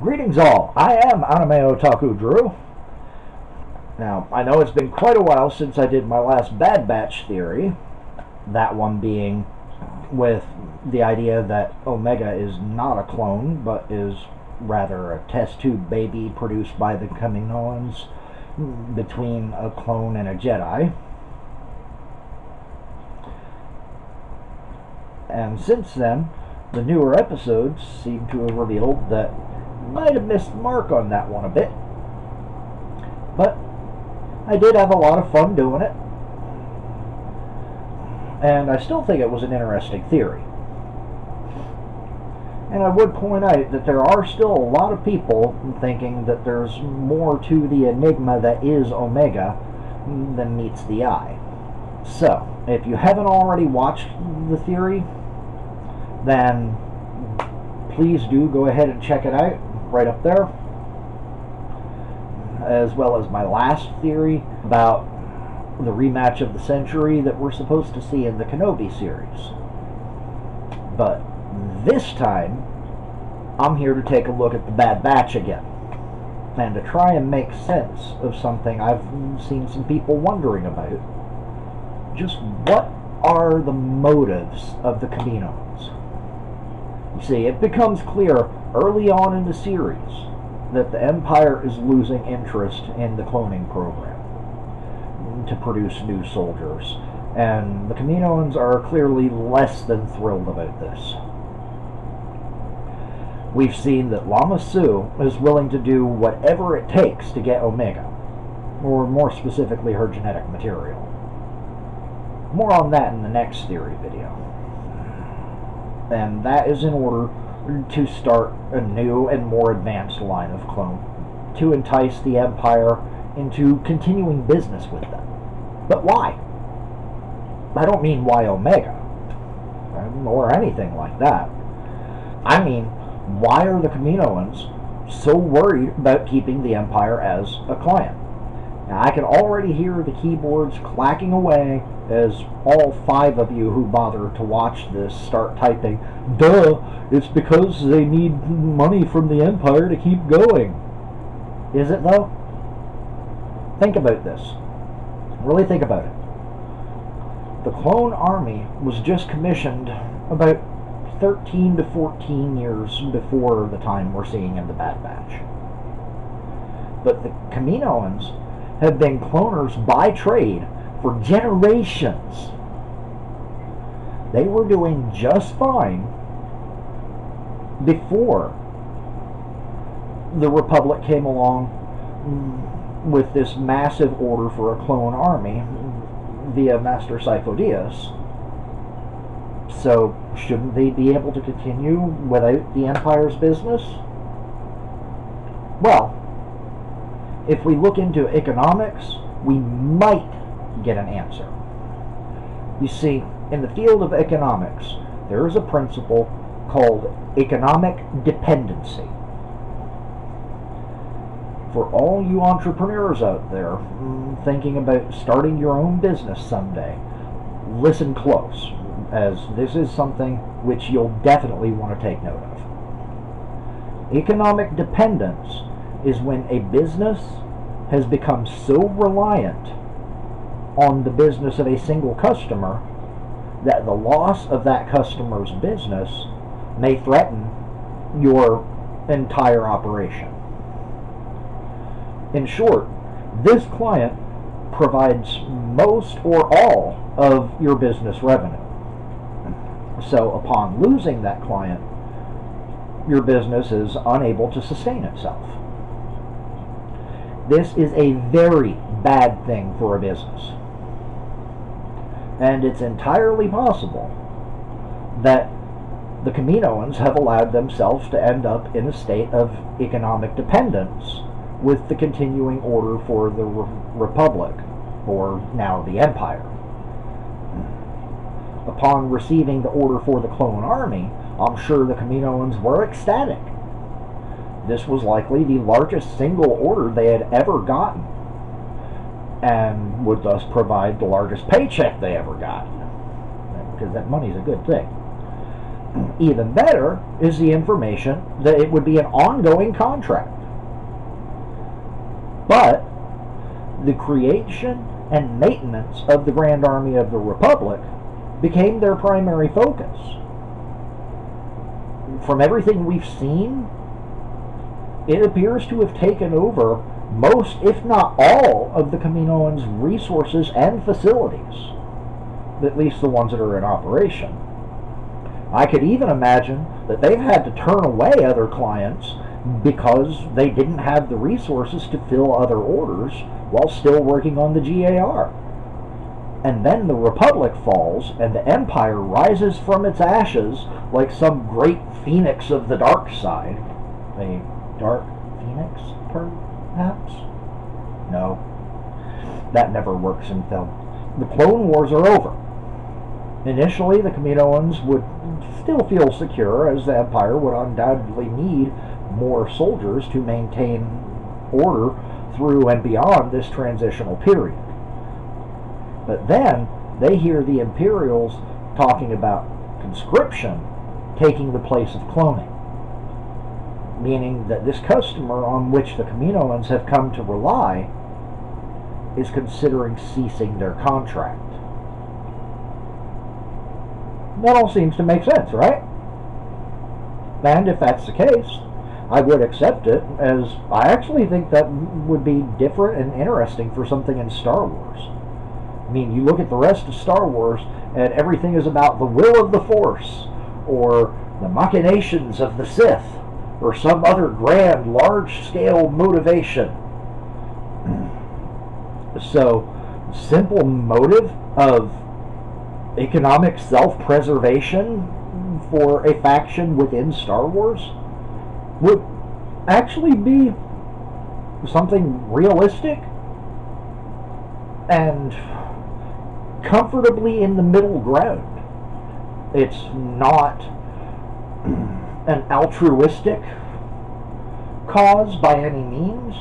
Greetings all, I am AnimeOtakuDrew. Now, I know it's been quite a while since I did my last Bad Batch theory, that one being with the idea that Omega is not a clone, but is rather a test tube baby produced by the Kaminoans between a clone and a Jedi. And since then, the newer episodes seem to have revealed that might have missed the mark on that one a bit, but I did have a lot of fun doing it, and I still think it was an interesting theory. And I would point out that there are still a lot of people thinking that there's more to the enigma that is Omega than meets the eye. So, if you haven't already watched the theory, then please do go ahead and check it out right up there, as well as my last theory about the rematch of the century that we're supposed to see in the Kenobi series. But this time, I'm here to take a look at the Bad Batch again, and to try and make sense of something I've seen some people wondering about. Just what are the motives of the Kaminoans? You see, it becomes clear early on in the series that the Empire is losing interest in the cloning program to produce new soldiers, and the Kaminoans are clearly less than thrilled about this. We've seen that Lama Su is willing to do whatever it takes to get Omega, or more specifically her genetic material. More on that in the next theory video. And that is in order to start a new and more advanced line of clone, to entice the Empire into continuing business with them. But why? I don't mean why Omega, or anything like that. I mean, why are the Kaminoans so worried about keeping the Empire as a client? Now, I can already hear the keyboards clacking away as all 5 of you who bother to watch this start typing, "Duh, it's because they need money from the Empire to keep going." Is it though? Think about this. Really think about it. The clone army was just commissioned about 13 to 14 years before the time we're seeing in the Bad Batch. But the Kaminoans have been cloners by trade for generations. They were doing just fine before the Republic came along with this massive order for a clone army via Master Sifo-Dyas. So shouldn't they be able to continue without the Empire's business? Well, if we look into economics, we might get an answer. You see, in the field of economics, there is a principle called economic dependency. For all you entrepreneurs out there thinking about starting your own business someday, listen close, as this is something which you'll definitely want to take note of. Economic dependence is when a business has become so reliant on the business of a single customer that the loss of that customer's business may threaten your entire operation. In short, this client provides most or all of your business revenue. So upon losing that client, your business is unable to sustain itself. This is a very bad thing for a business. And it's entirely possible that the Kaminoans have allowed themselves to end up in a state of economic dependence with the continuing order for the Republic, or now the Empire. Upon receiving the order for the clone army, I'm sure the Kaminoans were ecstatic. This was likely the largest single order they had ever gotten, and would thus provide the largest paycheck they ever got, because that money's a good thing. Even better is the information that it would be an ongoing contract. But the creation and maintenance of the Grand Army of the Republic became their primary focus. From everything we've seen, it appears to have taken over most, if not all, of the Kaminoans' resources and facilities, at least the ones that are in operation. I could even imagine that they've had to turn away other clients because they didn't have the resources to fill other orders while still working on the GAR. And then the Republic falls and the Empire rises from its ashes like some great phoenix of the dark side. A dark phoenix, perhaps? No. That never works in film. The Clone Wars are over. Initially, the Kaminoans would still feel secure, as the Empire would undoubtedly need more soldiers to maintain order through and beyond this transitional period. But then, they hear the Imperials talking about conscription taking the place of cloning, meaning that this customer on which the Kaminoans have come to rely is considering ceasing their contract. That all seems to make sense, right? And if that's the case, I would accept it, as I actually think that would be different and interesting for something in Star Wars. I mean, you look at the rest of Star Wars, and everything is about the will of the Force, or the machinations of the Sith, or some other grand, large-scale motivation. So, simple motive of economic self-preservation for a faction within Star Wars would actually be something realistic and comfortably in the middle ground. It's not an altruistic cause by any means,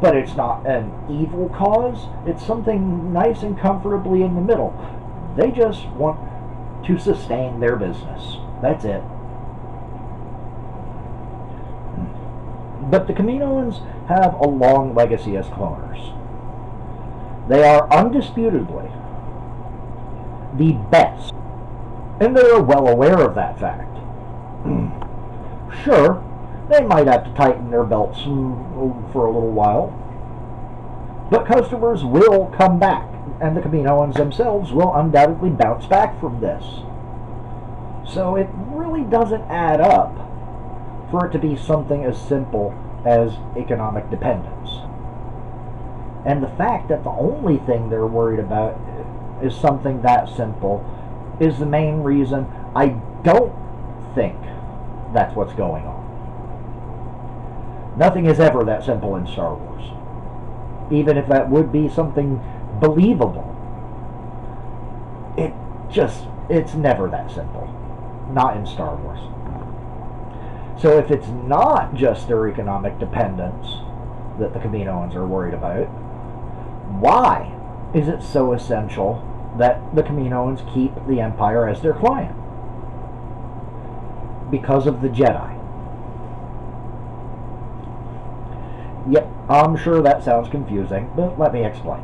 but it's not an evil cause. It's something nice and comfortably in the middle. They just want to sustain their business. That's it. But the Kaminoans have a long legacy as cloners. They are undisputedly the best, and they are well aware of that fact. Sure, they might have to tighten their belts for a little while, but customers will come back, and the Kaminoans themselves will undoubtedly bounce back from this. So it really doesn't add up for it to be something as simple as economic dependence. And the fact that the only thing they're worried about is something that simple is the main reason I don't think that's what's going on. Nothing is ever that simple in Star Wars, even if that would be something believable. It's never that simple. Not in Star Wars. So if it's not just their economic dependence that the Kaminoans are worried about, why is it so essential that the Kaminoans keep the Empire as their client? Because of the Jedi. Yep, I'm sure that sounds confusing, but let me explain.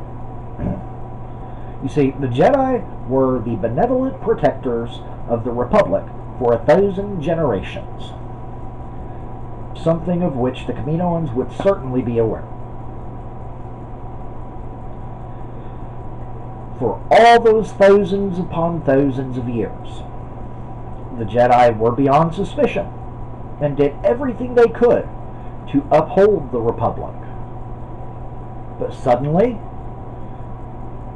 You see, the Jedi were the benevolent protectors of the Republic for 1,000 generations, something of which the Kaminoans would certainly be aware. For all those thousands upon thousands of years, the Jedi were beyond suspicion and did everything they could to uphold the Republic. But suddenly,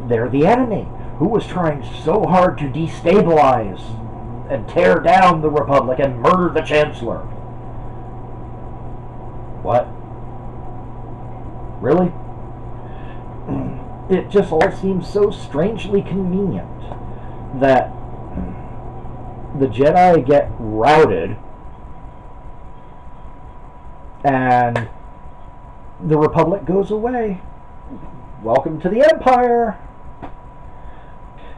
they're the enemy who was trying so hard to destabilize and tear down the Republic and murder the Chancellor. What? Really? It just all seems so strangely convenient that the Jedi get routed and the Republic goes away. Welcome to the Empire!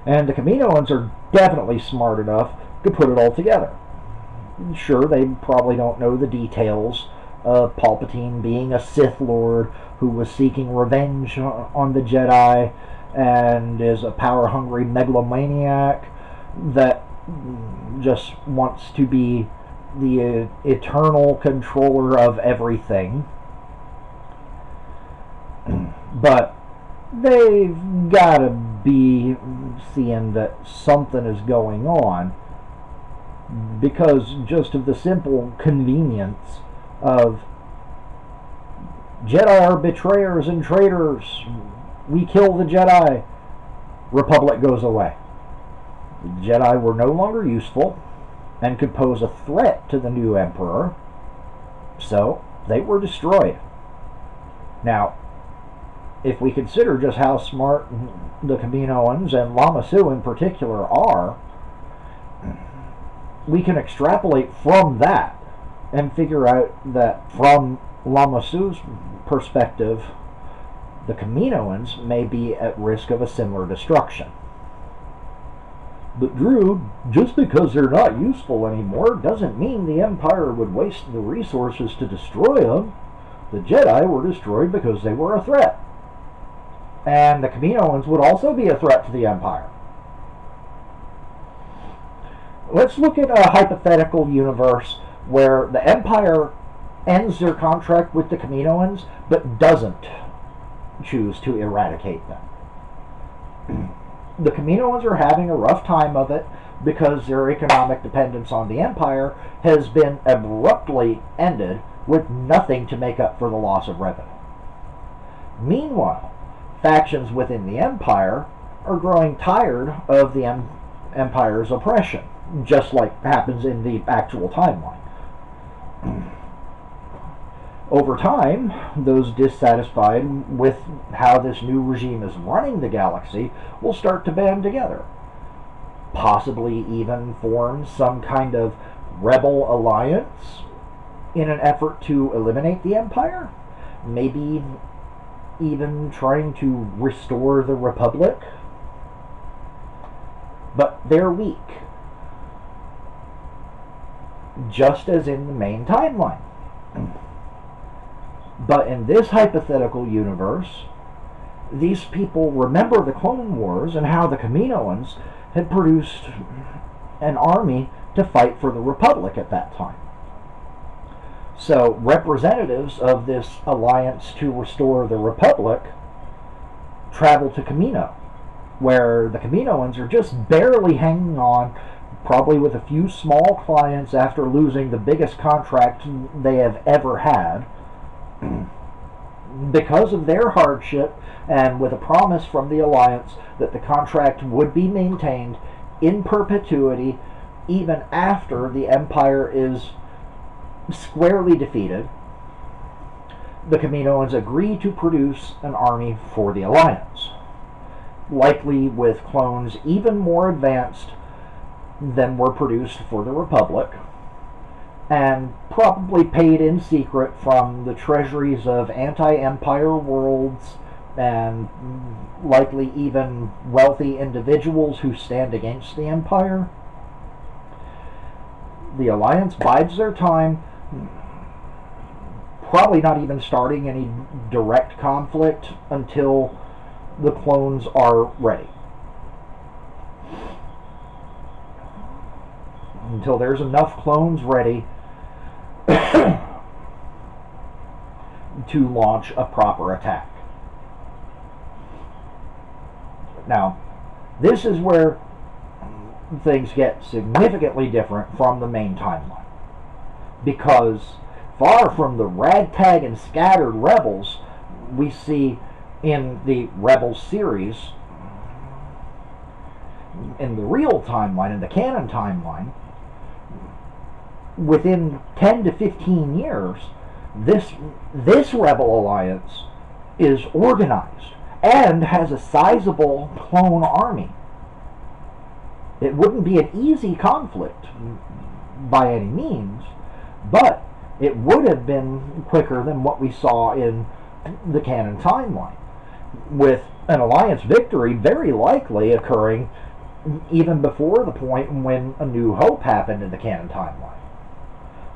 And the Kaminoans are definitely smart enough to put it all together. Sure, they probably don't know the details of Palpatine being a Sith Lord who was seeking revenge on the Jedi and is a power-hungry megalomaniac that just wants to be the eternal controller of everything. But they've got to be seeing that something is going on, because just of the simple convenience of Jedi are betrayers and traitors, we kill the Jedi, Republic goes away. The Jedi were no longer useful and could pose a threat to the new Emperor, so they were destroyed. Now, if we consider just how smart the Kaminoans and Lama Su in particular are, we can extrapolate from that and figure out that from Lama Su's perspective, the Kaminoans may be at risk of a similar destruction. But Drew, just because they're not useful anymore doesn't mean the Empire would waste the resources to destroy them. The Jedi were destroyed because they were a threat. And the Kaminoans would also be a threat to the Empire. Let's look at a hypothetical universe where the Empire ends their contract with the Kaminoans, but doesn't choose to eradicate them. The Kaminoans are having a rough time of it because their economic dependence on the Empire has been abruptly ended with nothing to make up for the loss of revenue. Meanwhile, factions within the Empire are growing tired of the Empire's oppression, just like happens in the actual timeline. Over time, those dissatisfied with how this new regime is running the galaxy will start to band together, possibly even form some kind of rebel alliance in an effort to eliminate the Empire, maybe even trying to restore the Republic. But they're weak, just as in the main timeline. But in this hypothetical universe, these people remember the Clone Wars and how the Kaminoans had produced an army to fight for the Republic at that time. So representatives of this alliance to restore the Republic travel to Kamino, where the Kaminoans are just barely hanging on, probably with a few small clients after losing the biggest contract they have ever had, because of their hardship, and with a promise from the alliance that the contract would be maintained in perpetuity even after the Empire is squarely defeated. The Kaminoans agree to produce an army for the alliance, likely with clones even more advanced than were produced for the Republic, and probably paid in secret from the treasuries of anti-Empire worlds and likely even wealthy individuals who stand against the Empire. The alliance bides their time, probably not even starting any direct conflict until the clones are ready, until there's enough clones ready to launch a proper attack. Now, this is where things get significantly different from the main timeline, because far from the ragtag and scattered rebels we see in the Rebel series, in the real timeline, in the canon timeline, within 10 to 15 years, this rebel alliance is organized and has a sizable clone army. It wouldn't be an easy conflict by any means, but it would have been quicker than what we saw in the canon timeline, with an alliance victory very likely occurring even before the point when A New Hope happened in the canon timeline.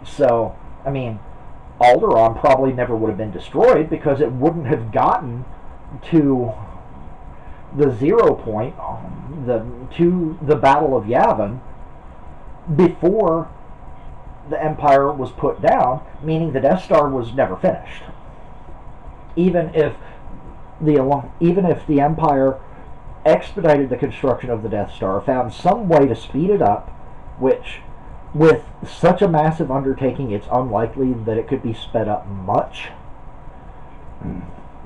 So, I mean, Alderaan probably never would have been destroyed because it wouldn't have gotten to the 0 point, to the Battle of Yavin, before the Empire was put down, meaning the Death Star was never finished. Even if the Empire expedited the construction of the Death Star, found some way to speed it up, which, with such a massive undertaking, it's unlikely that it could be sped up much.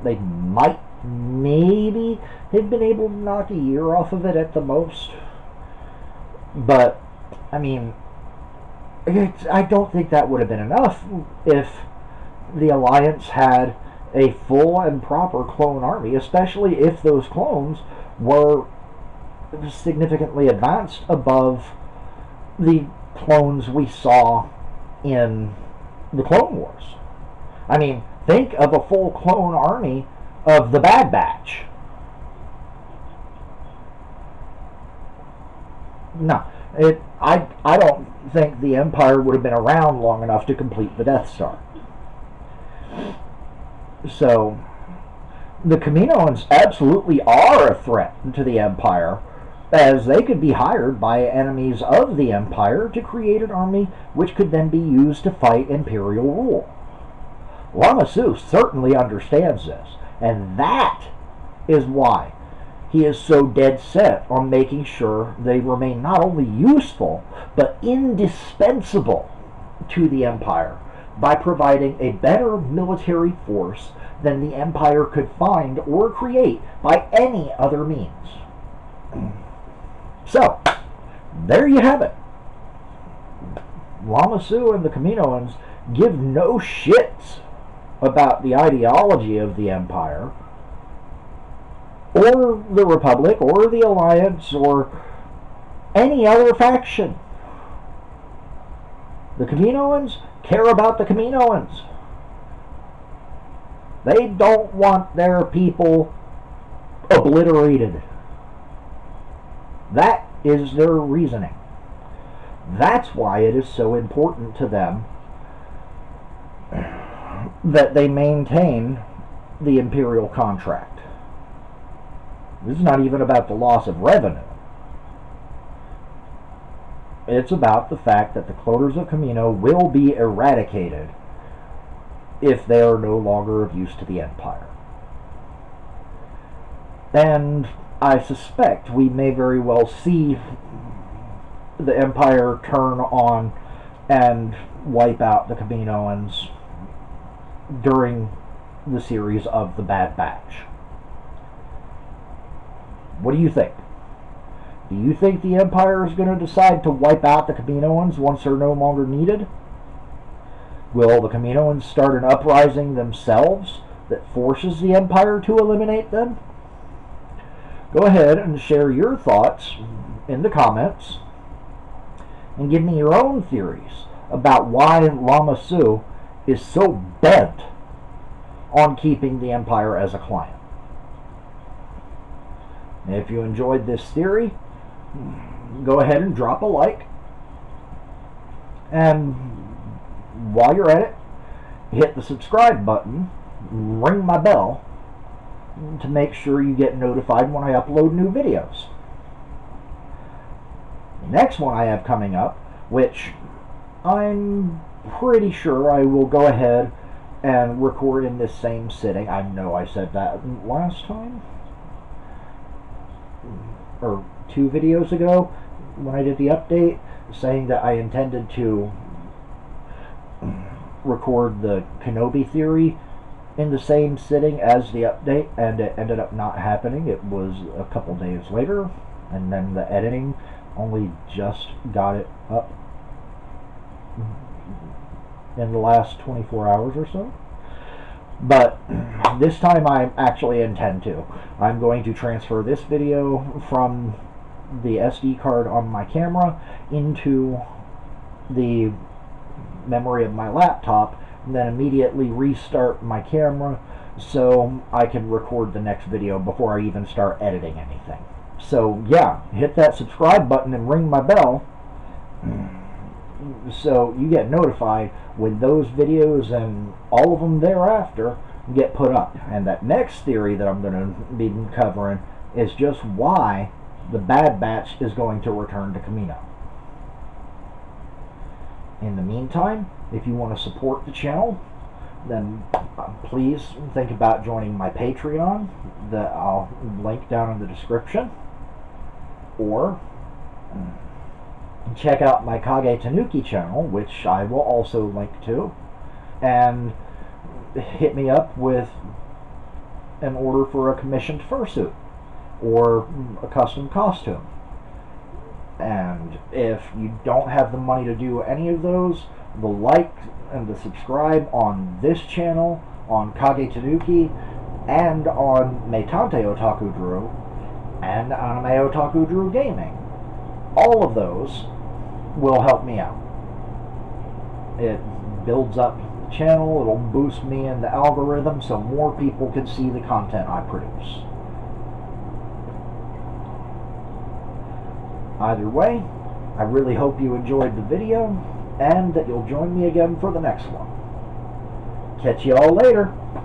They might, maybe, they've been able to knock a year off of it at the most. But, I mean, I don't think that would have been enough if the Alliance had a full and proper clone army, especially if those clones were significantly advanced above the clones we saw in the Clone Wars. I mean, think of a full clone army of the Bad Batch. No, I don't think the Empire would have been around long enough to complete the Death Star. So, the Kaminoans absolutely are a threat to the Empire, as they could be hired by enemies of the Empire to create an army which could then be used to fight Imperial rule. Lama Su certainly understands this, and that is why he is so dead set on making sure they remain not only useful, but indispensable to the Empire, by providing a better military force than the Empire could find or create by any other means. So, there you have it. Lama Su and the Kaminoans give no shits about the ideology of the Empire, or the Republic, or the Alliance, or any other faction. The Kaminoans care about the Kaminoans. They don't want their people obliterated. That is their reasoning. That's why it is so important to them that they maintain the Imperial contract. This is not even about the loss of revenue. It's about the fact that the cloners of Kamino will be eradicated if they are no longer of use to the Empire. And I suspect we may very well see the Empire turn on and wipe out the Kaminoans during the series of The Bad Batch. What do you think? Do you think the Empire is going to decide to wipe out the Kaminoans once they're no longer needed? Will the Kaminoans start an uprising themselves that forces the Empire to eliminate them? Go ahead and share your thoughts in the comments, and give me your own theories about why Lama Su is so bent on keeping the Empire as a client. And if you enjoyed this theory, go ahead and drop a like, and while you're at it, hit the subscribe button, ring my bell to make sure you get notified when I upload new videos. The next one I have coming up, which I'm pretty sure I will go ahead and record in this same sitting. I know I said that last time, or 2 videos ago when I did the update, saying that I intended to record the Kenobi theory in the same sitting as the update, and it ended up not happening. It was a couple days later, and then the editing only just got it up in the last 24 hours or so. But this time I actually intend to. I'm going to transfer this video from the SD card on my camera into the memory of my laptop, and then immediately restart my camera so I can record the next video before I even start editing anything. So yeah, hit that subscribe button and ring my bell so you get notified when those videos and all of them thereafter get put up. And that next theory that I'm going to be covering is just why the Bad Batch is going to return to Kamino. In the meantime, if you want to support the channel, then please think about joining my Patreon that I'll link down in the description, or check out my Kage Tanuki channel, which I will also link to, and hit me up with an order for a commissioned fursuit or a custom costume. And if you don't have the money to do any of those, the like and the subscribe on this channel, on Kage Tanuki, and on MeitanteiOtakuDrew and AnimeOtakuDrew Gaming, all of those will help me out. It builds up the channel, it'll boost me in the algorithm so more people can see the content I produce. Either way, I really hope you enjoyed the video and that you'll join me again for the next one. Catch you all later.